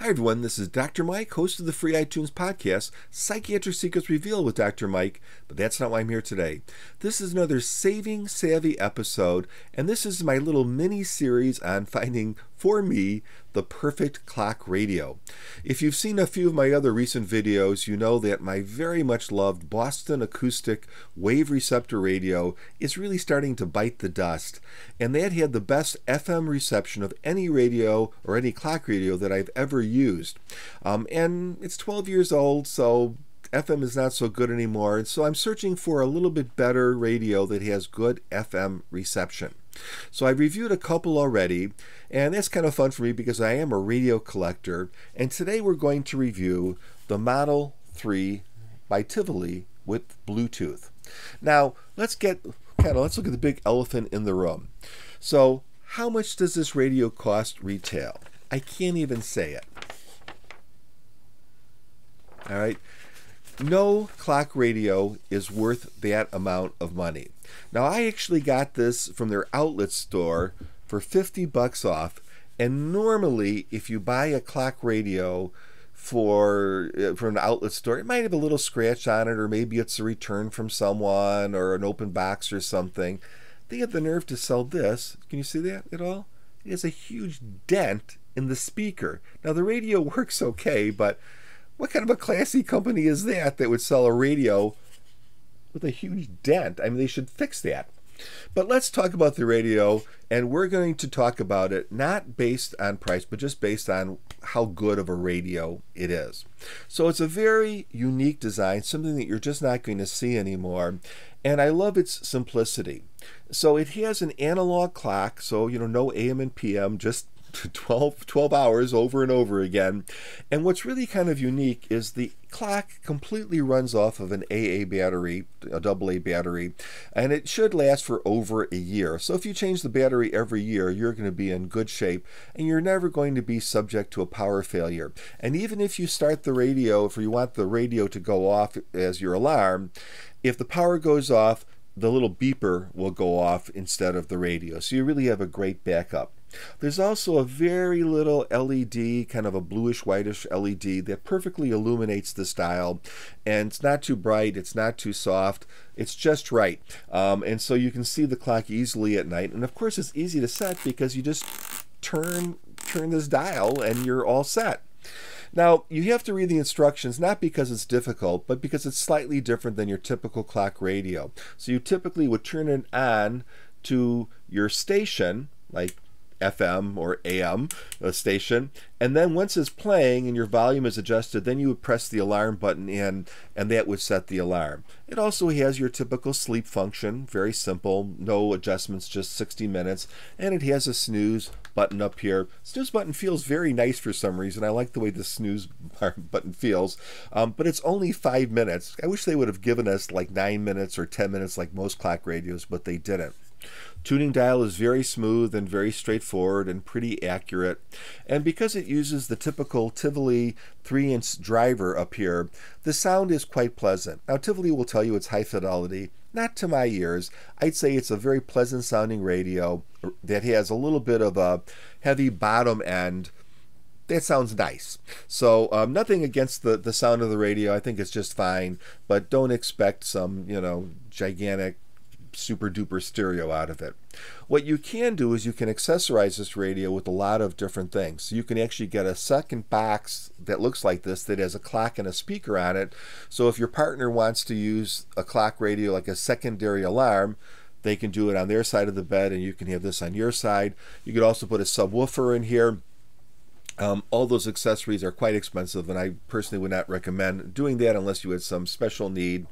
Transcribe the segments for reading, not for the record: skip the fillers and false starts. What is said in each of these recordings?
Hi everyone, this is Dr. Mike, host of the free iTunes podcast, Psychiatric Secrets Revealed with Dr. Mike, but that's not why I'm here today. This is another Saving Savvy episode, and this is my little mini-series on finding, for me, the perfect clock radio. If you've seen a few of my other recent videos, you know that my very much loved Boston Acoustic Wave Receptor Radio is really starting to bite the dust, and that had the best FM reception of any radio or any clock radio that I've ever used. And it's 12 years old, so FM is not so good anymore, and so I'm searching for a little bit better radio that has good FM reception. So I reviewed a couple already, and that's kind of fun for me because I am a radio collector, and today we're going to review the Model 3 by Tivoli with Bluetooth. Now, let's look at the big elephant in the room. So, how much does this radio cost retail? I can't even say it. All right. No clock radio is worth that amount of money. Now, I actually got this from their outlet store for 50 bucks off, and normally if you buy a clock radio from an outlet store, it might have a little scratch on it, or maybe it's a return from someone or an open box or something. They had the nerve to sell this. Can you see that at all? It has a huge dent in the speaker. Now, the radio works okay, but what kind of a classy company is that would sell a radio with a huge dent? I mean, they should fix that. But let's talk about the radio, and we're going to talk about it not based on price, but just based on how good of a radio it is. So it's a very unique design, something that you're just not going to see anymore, and I love its simplicity. So it has an analog clock, so you know, no AM and PM, just 12 hours over and over again. And what's really kind of unique is the clock completely runs off of an AA battery, a AA battery, and it should last for over a year. So if you change the battery every year, you're going to be in good shape, and you're never going to be subject to a power failure. And even if you start the radio, if you want the radio to go off as your alarm, if the power goes off, the little beeper will go off instead of the radio. So you really have a great backup. There's also a very little LED, kind of a bluish-whitish LED that perfectly illuminates this dial, and it's not too bright, it's not too soft, it's just right. And so you can see the clock easily at night, and of course it's easy to set because you just turn this dial and you're all set. Now, you have to read the instructions, not because it's difficult, but because it's slightly different than your typical clock radio. So you typically would turn it on to your station, like FM or AM station, and then once it's playing and your volume is adjusted, then you would press the alarm button in, and that would set the alarm. It also has your typical sleep function, very simple, no adjustments, just 60 minutes, and it has a snooze button up here. Snooze button feels very nice for some reason. I like the way the snooze button feels, but it's only 5 minutes. I wish they would have given us like 9 minutes or 10 minutes like most clock radios, but they didn't. Tuning dial is very smooth and very straightforward and pretty accurate, and because it uses the typical Tivoli 3-inch driver up here, the sound is quite pleasant. Now, Tivoli will tell you it's high fidelity. Not to my ears. I'd say it's a very pleasant sounding radio that has a little bit of a heavy bottom end. That sounds nice. So nothing against the sound of the radio. I think it's just fine, but don't expect some, you know, gigantic super duper stereo out of it. What you can do is you can accessorize this radio with a lot of different things. So you can actually get a second box that looks like this that has a clock and a speaker on it. So if your partner wants to use a clock radio like a secondary alarm, they can do it on their side of the bed, and you can have this on your side. You could also put a subwoofer in here. All those accessories are quite expensive, and I personally would not recommend doing that unless you had some special need.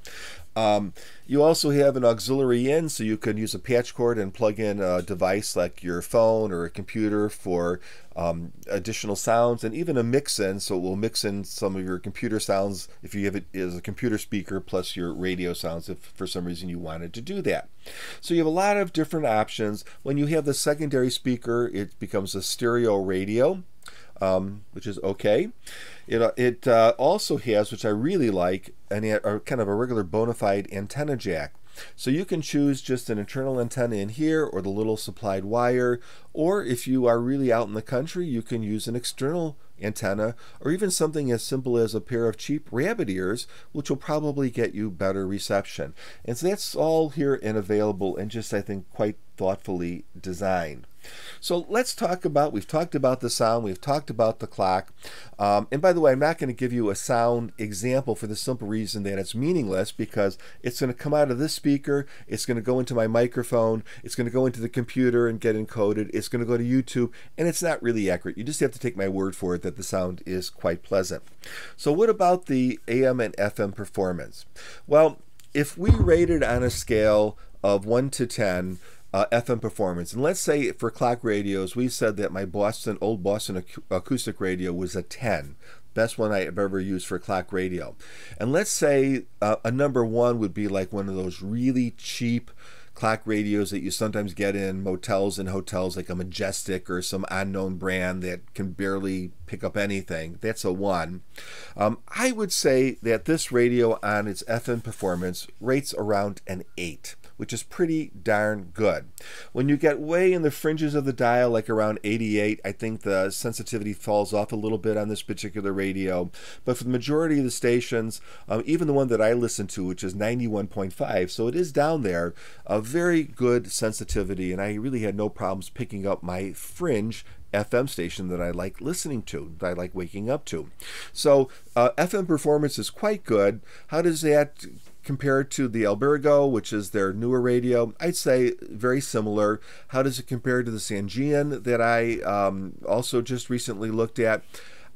You also have an auxiliary in, so you can use a patch cord and plug in a device like your phone or a computer for additional sounds, and even a mix-in, so it will mix in some of your computer sounds if you have it as a computer speaker plus your radio sounds if for some reason you wanted to do that. So you have a lot of different options. When you have the secondary speaker, it becomes a stereo radio, which is okay. It also has, which I really like, kind of a regular bona fide antenna jack. So you can choose just an internal antenna in here or the little supplied wire, or if you are really out in the country, you can use an external antenna, or even something as simple as a pair of cheap rabbit ears, which will probably get you better reception. And so that's all here and available, and just, I think, quite thoughtfully designed. So let's talk about, we've talked about the sound, we've talked about the clock, and by the way, I'm not going to give you a sound example for the simple reason that it's meaningless, because it's going to come out of this speaker, it's going to go into my microphone, it's going to go into the computer and get encoded, it's going to go to YouTube, and it's not really accurate. You just have to take my word for it that the sound is quite pleasant. So what about the AM and FM performance? Well, if we rated on a scale of 1 to 10, FM performance, and let's say for clock radios, we said that my old Boston acoustic radio was a 10, best one I have ever used for clock radio. And let's say a number 1 would be like one of those really cheap clock radios that you sometimes get in motels and hotels, like a Majestic or some unknown brand that can barely pick up anything. That's a 1. I would say that this radio on its FM performance rates around an 8, which is pretty darn good. When you get way in the fringes of the dial, like around 88, I think the sensitivity falls off a little bit on this particular radio. But for the majority of the stations, even the one that I listen to, which is 91.5, so it is down there, a very good sensitivity, and I really had no problems picking up my fringe FM station that I like listening to, that I like waking up to. So FM performance is quite good. How does that compared to the Albergo, which is their newer radio? I'd say very similar. How does it compare to the Sangean that I also just recently looked at?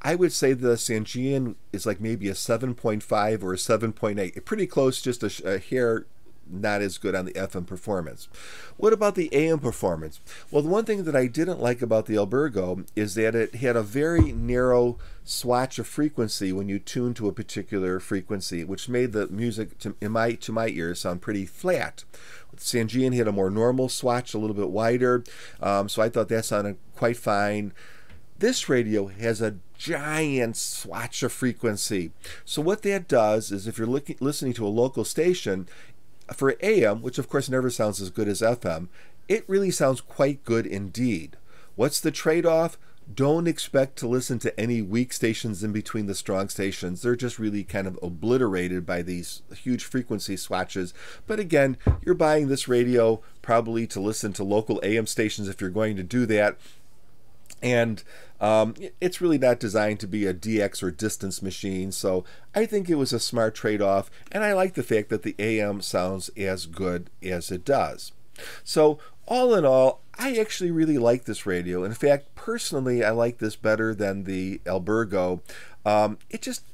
I would say the Sangean is like maybe a 7.5 or a 7.8. Pretty close, just a hair not as good on the FM performance. What about the AM performance? Well, the one thing that I didn't like about the Albergo is that it had a very narrow swatch of frequency when you tune to a particular frequency, which made the music to my ears sound pretty flat. Sangean had a more normal swatch, a little bit wider, so I thought that sounded quite fine. This radio has a giant swatch of frequency. So what that does is, if you're listening to a local station, for AM, which of course never sounds as good as FM, it really sounds quite good indeed. What's the trade-off? Don't expect to listen to any weak stations in between the strong stations. They're just really kind of obliterated by these huge frequency swatches. But again, you're buying this radio probably to listen to local AM stations if you're going to do that. And it's really not designed to be a DX or distance machine, so I think it was a smart trade-off, and I like the fact that the AM sounds as good as it does. So all in all, I actually really like this radio. In fact, personally, I like this better than the Albergo. It just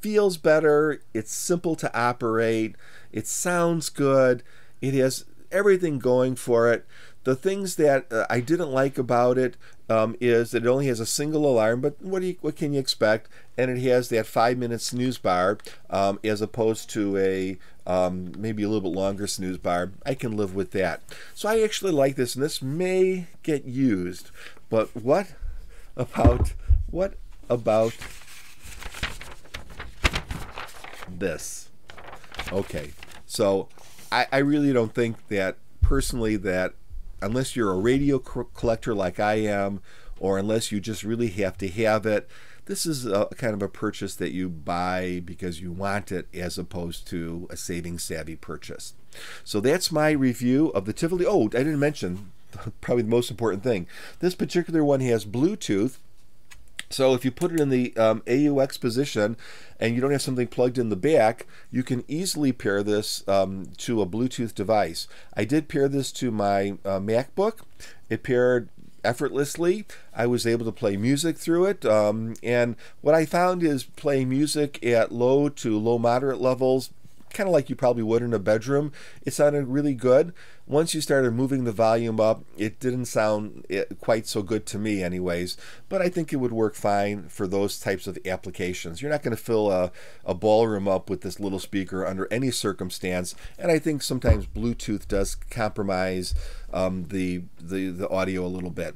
feels better, it's simple to operate, it sounds good, it has everything going for it. The things that I didn't like about it is that it only has a single alarm, but what can you expect? And it has that 5-minute snooze bar as opposed to a maybe a little bit longer snooze bar. I can live with that. So I actually like this, and this may get used. But what about this? Okay, so I really don't think that personally that, unless you're a radio collector like I am, or unless you just really have to have it, this is a kind of a purchase that you buy because you want it, as opposed to a saving savvy purchase. So that's my review of the Tivoli. Oh, I didn't mention probably the most important thing. This particular one has Bluetooth. So if you put it in the AUX position and you don't have something plugged in the back, you can easily pair this to a Bluetooth device. I did pair this to my MacBook. It paired effortlessly. I was able to play music through it, and what I found is playing music at low to low moderate levels, kind of like you probably would in a bedroom, it sounded really good. Once you started moving the volume up, it didn't sound quite so good to me anyways, but I think it would work fine for those types of applications. You're not going to fill a ballroom up with this little speaker under any circumstance, and I think sometimes Bluetooth does compromise the audio a little bit.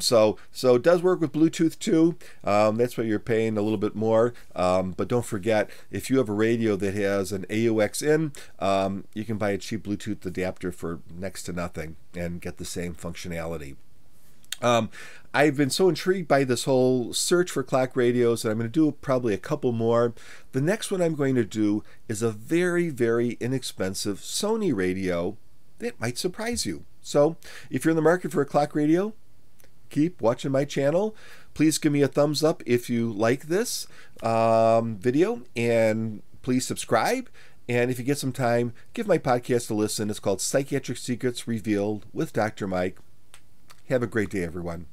So it does work with Bluetooth too. That's why you're paying a little bit more, but don't forget, if you have a radio that has an AUX in, you can buy a cheap Bluetooth adapter for next to nothing and get the same functionality. I've been so intrigued by this whole search for clock radios that I'm going to do probably a couple more. The next one I'm going to do is a very, very inexpensive Sony radio that might surprise you. So if you're in the market for a clock radio, keep watching my channel. Please give me a thumbs up if you like this video, and please subscribe. And if you get some time, give my podcast a listen. It's called Psychiatric Secrets Revealed with Dr. Mike. Have a great day, everyone.